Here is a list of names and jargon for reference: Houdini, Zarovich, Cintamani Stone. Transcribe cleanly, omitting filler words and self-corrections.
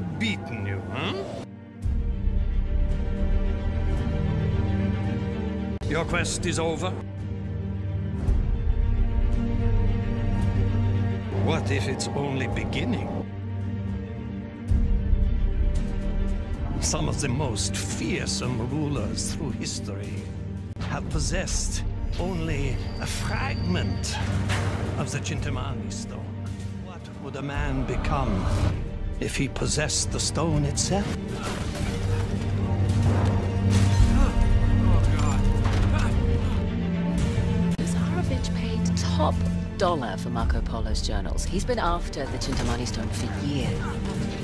have beaten you, huh? Your quest is over? What if it's only beginning? Some of the most fearsome rulers through history have possessed only a fragment of the Cintamani Stone. What would a man become if he possessed the stone itself? Zarovich paid top dollar for Marco Polo's journals. He's been after the Cintamani Stone for years.